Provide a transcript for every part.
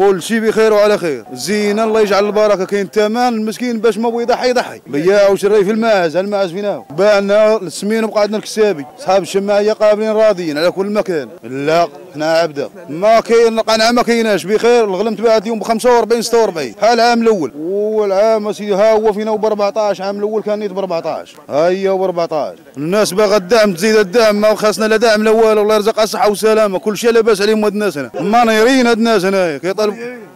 كل شيء بخير وعلى خير، زين الله يجعل البركه. كاين تمن المسكين باش ما بغى يضحي يضحي، بياع وشري في الماعز، الماعز فيناه باعنا السمين وقعدنا الكسابي، اصحاب الشماعيه قابلين راضيين على كل مكان. لا حنا عبده ما كاين القنعه ما كايناش بخير. الغلم تباعت اليوم ب 45 46 بحال العام الاول، والعام اسيدي ها هو فينا ب 14. عام الاول كان نيت ب 14، ها هي ب 14. الناس باغا الدعم، تزيد الدعم، ما خاصنا لا دعم لا والو، الله يرزقها الصحه والسلامه. كل شيء لاباس عليهم هاد الناس هنا، منايرين هاد الناس هنايا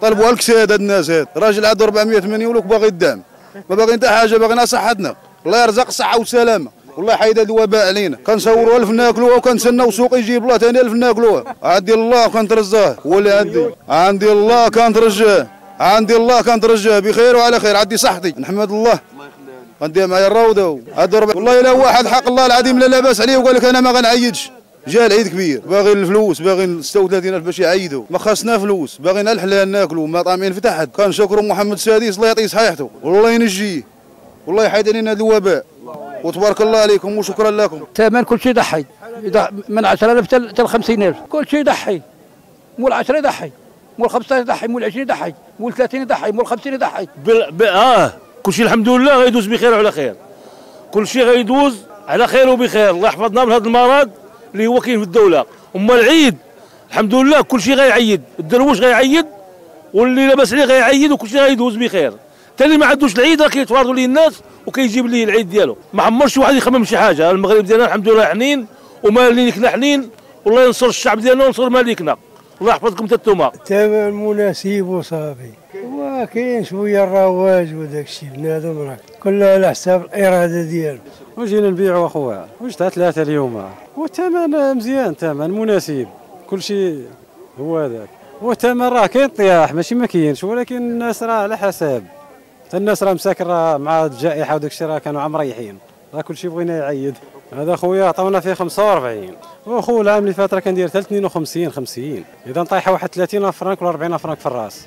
طلبوا الكساد هاد الناس هاد. راجل عاد 480 ولوك باغي الدعم، ما باغي حتى حاجه، باغينا صحتنا، الله يرزق الصحه والسلامه. والله حيد هذا الوباء علينا، كنصوروا 1000 ناكلوها وكنتسناو السوق يجيب الله ثاني 1000 ناكلوها. عندي الله كنترزاه، هو اللي عندي الله كنترجاه، عندي الله كنترجاه بخير وعلى خير. عندي صحتي نحمد الله، غندير معايا الروضه هاد والله الا واحد حق الله العظيم لا لاباس عليه وقال لك انا ما غنعيدش. جا العيد كبير، باغي الفلوس، باغي 36 الف باش يعيدوا، ما خاصنا فلوس، باغينا الحلال ناكلوا، ما طامعين في تحت. كنشكروا محمد السادس الله يعطيه صحيحته، والله ينجيه، والله يحيد علينا هذا الوباء. وتبارك الله عليكم وشكرا لكم. الثمن كل شيء ضحي، من 10000 حتى ل 50000، كل شيء ضحي، مول 10 ضحي، مول 15 ضحي، مول 20 ضحي، مول 30 ضحي، مول 50 ضحي. كل شيء الحمد لله غيدوز بخير وعلى خير، كل شيء غيدوز على خير وبخير، الله يحفظنا من هذا المرض اللي هو كاين في الدولة. أما العيد الحمد لله كل شيء غيعيد، الدرويش غيعيد واللي لاباس عليه غيعيد، وكل شيء غيدوز بخير. حتى اللي ما عندوش العيد راه كيتوارثوا ليه الناس وكيجيب ليه العيد ديالو، ما عمر شي واحد يخمم شي حاجه. المغرب ديالنا الحمد لله حنين ومالكنا حنين، والله ينصر الشعب ديالنا وينصر مالكنا، الله يحفظكم حتى نتوما. الثمن مناسب وصافي، وكاين شويه الرواج وداك الشيء، بنادم راه كله على حساب الاراده ديالو. وجينا نبيعوا اخويا، واش تاع ثلاثه اليوم، والثمن مزيان، الثمن مناسب، كل شيء هو هذاك. والثمن راه كاين طياح ماشي ما كاينش، ولكن الناس راه على حساب، الناس راه مساكن راه مع الجائحه وداك الشيء راه كانوا عم رايحين، راه كلشي بغينا يعيد. هذا خويا عطاونا فيه 45، وخو العام اللي فات راه كندير حتى 52 50، اذا طايحه واحد 30 فرانك ولا 40 فرانك في الراس.